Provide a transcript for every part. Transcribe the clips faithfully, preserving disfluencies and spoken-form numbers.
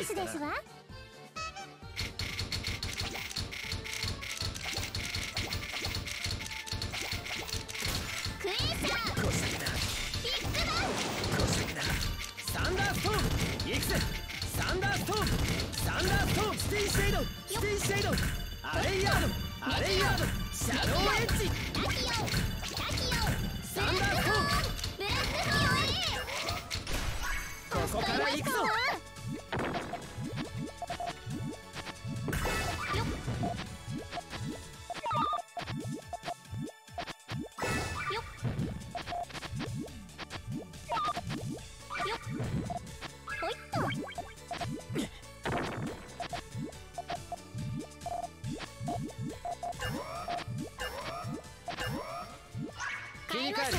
イスですわ。クエーサービッグバン、サンダーストーム、いくぜ。サンダーストーム、サンダーストーム、スティンシェイド、スティンシェイド、アレイヤード、アレイヤード、シャドウエッジ、タキオ、タキオ、サンダーストーム。ここから行くぞ。テトリ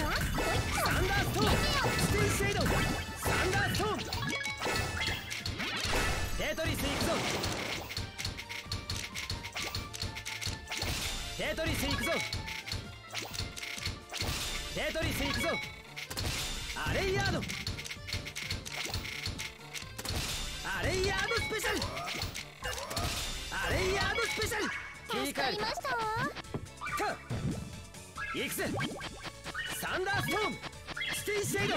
ス行くぞ。テトリス行くぞ。アレイヤード、アレイヤードスペシャル、アレイヤードスペシャル。助かりましたわ。か行くぜ。サンダーストーム、スティンシェイド、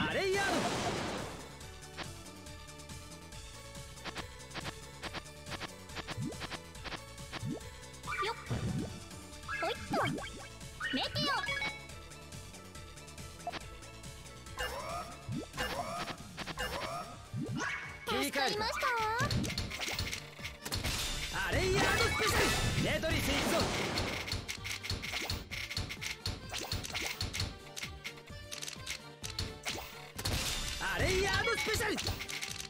アレイヤード。アレイヤードスペシャル、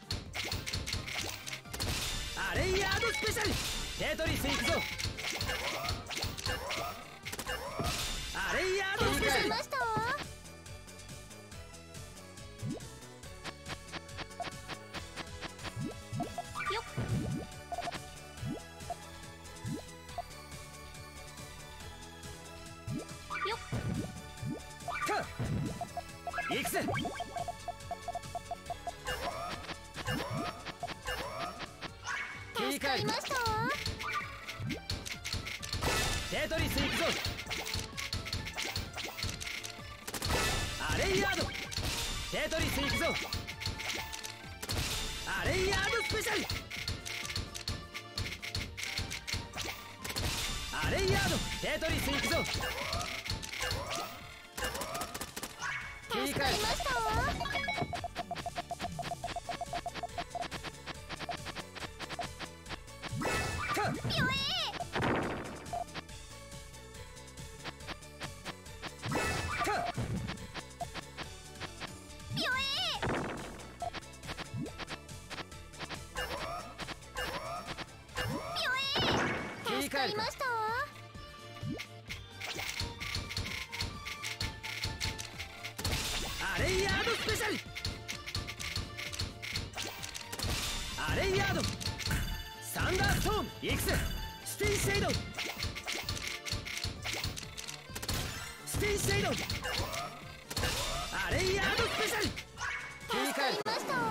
アレイヤードスペシャル、テトリス行くぞ。アレイヤードスペシャル。行くぜ。テトリス行くぞ。アレイヤード、テトリス行くぞ。アレイヤードスペシャル、アレイヤード、テトリス行くぞ。切り替え。ありましたわ。アレイヤードスペシャル、アレイヤード、サンダーストーム、いくぜ。スティンシェイド、スティンシェイド、アレイヤードスペシャル。切り替え。